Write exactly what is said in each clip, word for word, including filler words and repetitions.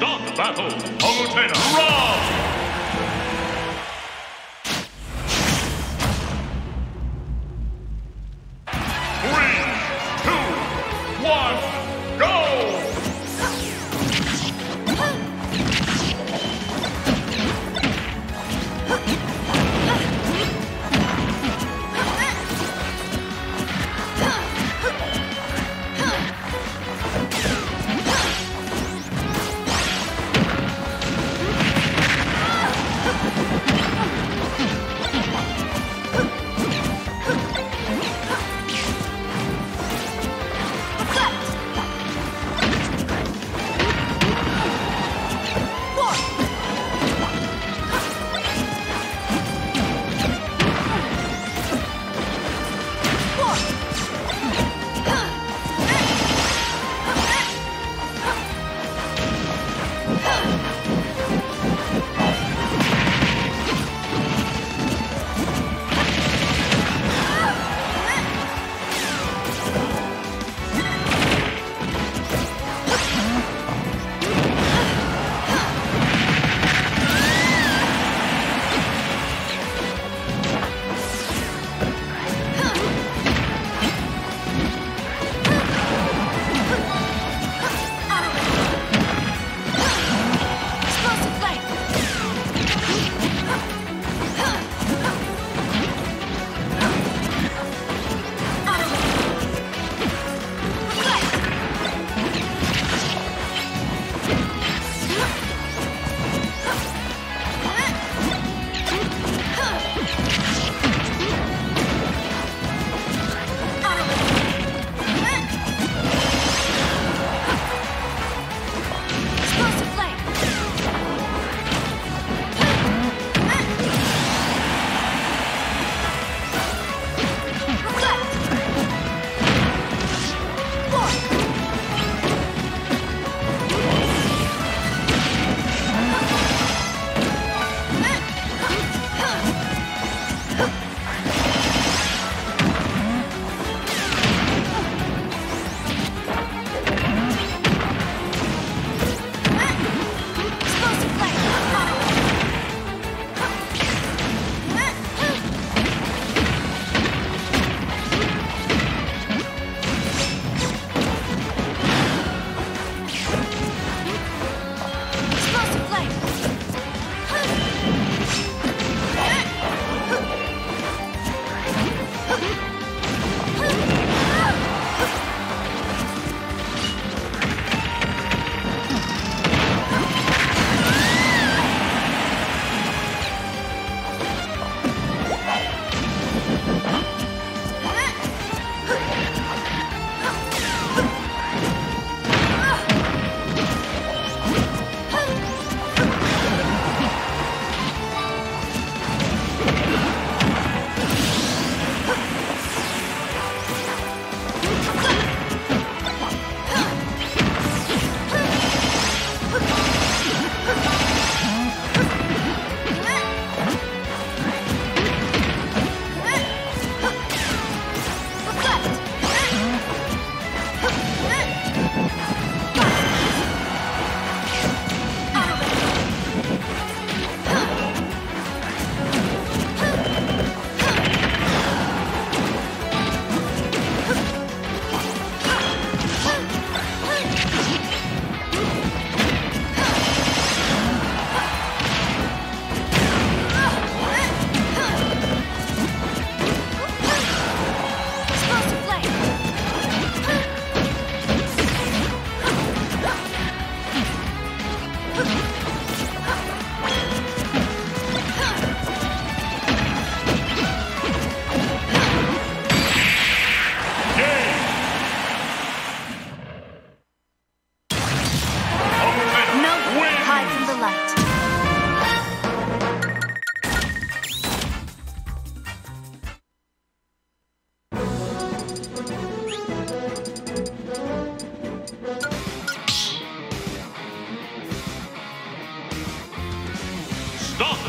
Start the battle! Ogutena, roll!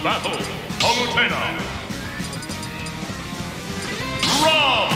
Battle, Ogutena. Roll!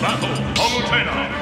Battle Homutena!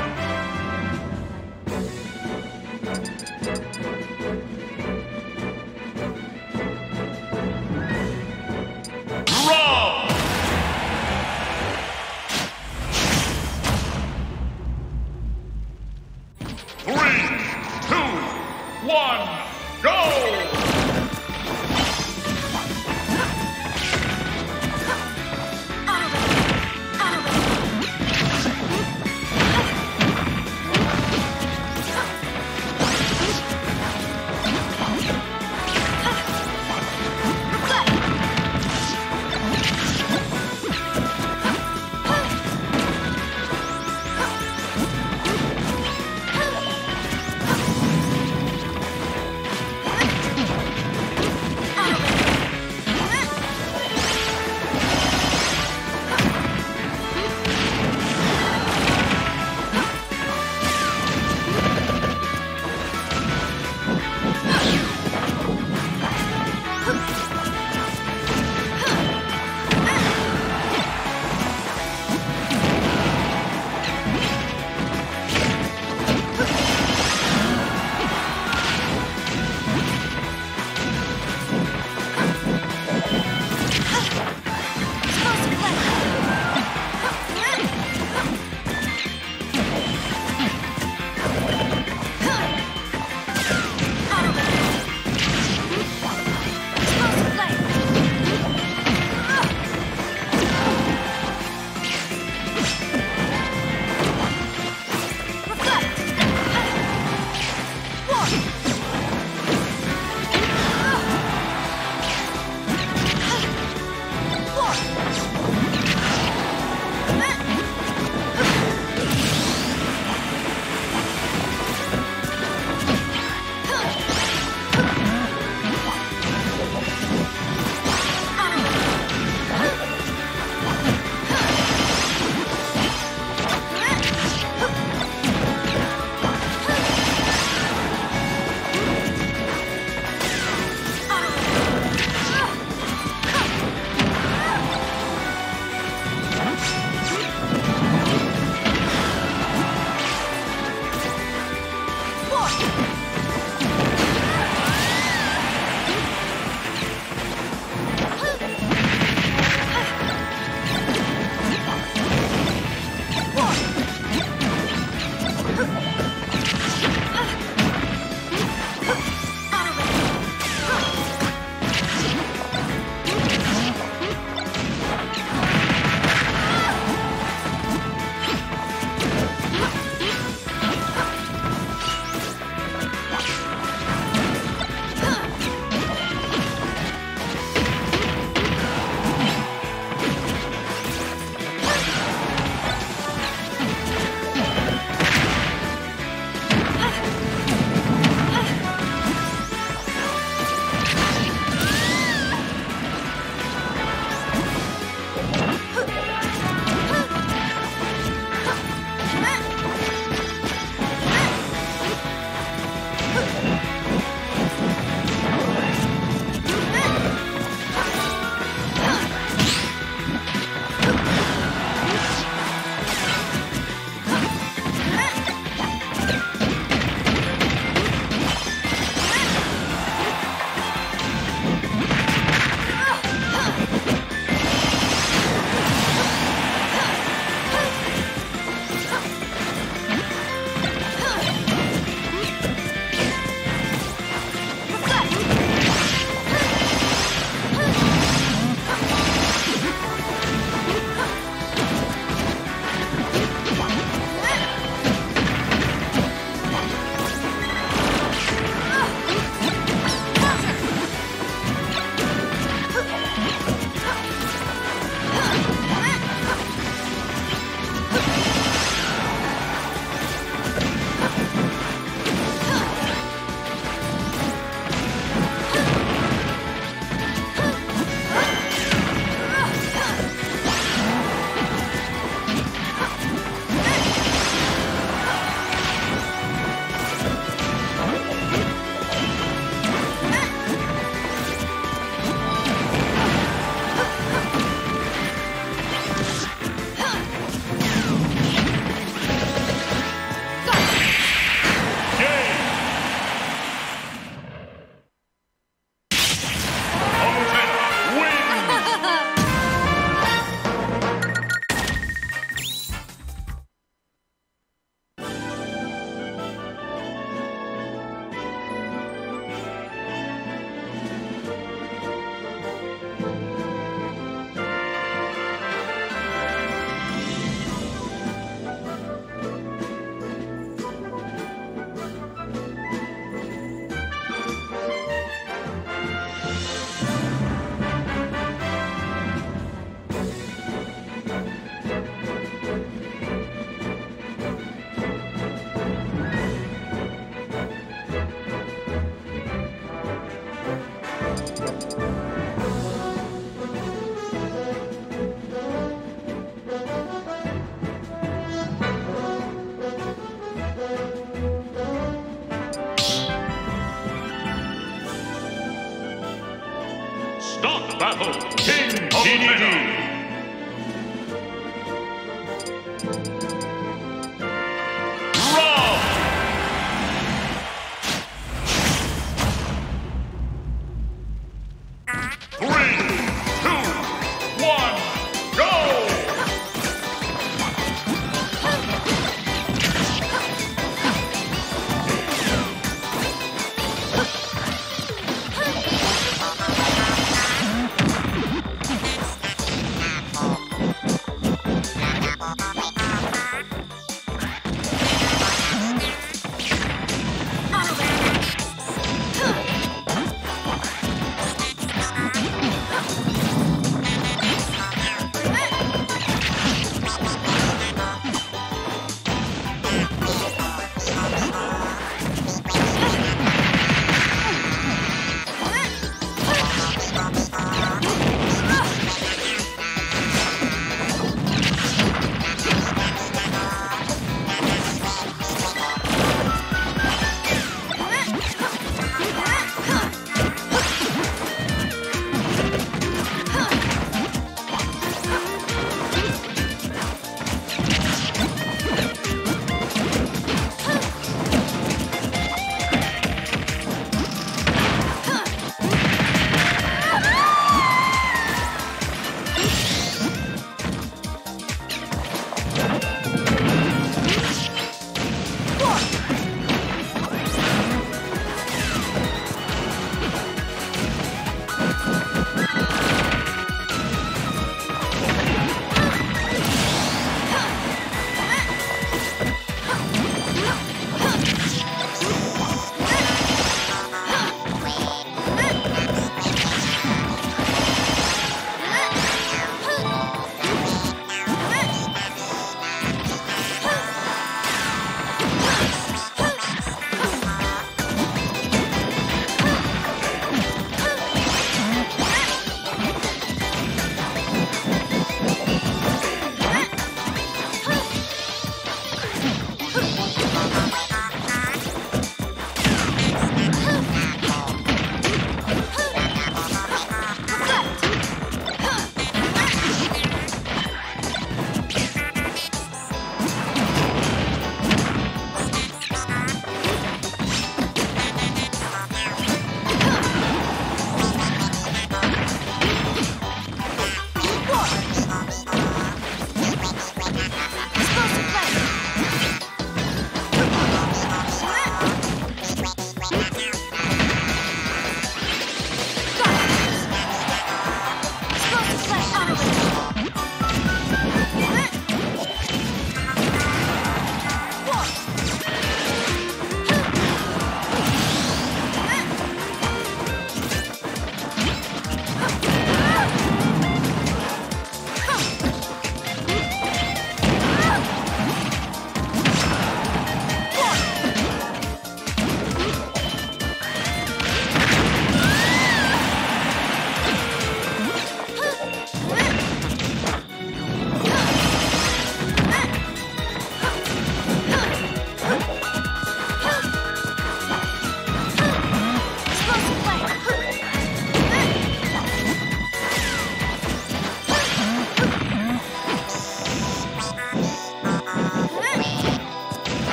battle, King of Metal.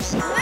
Stop.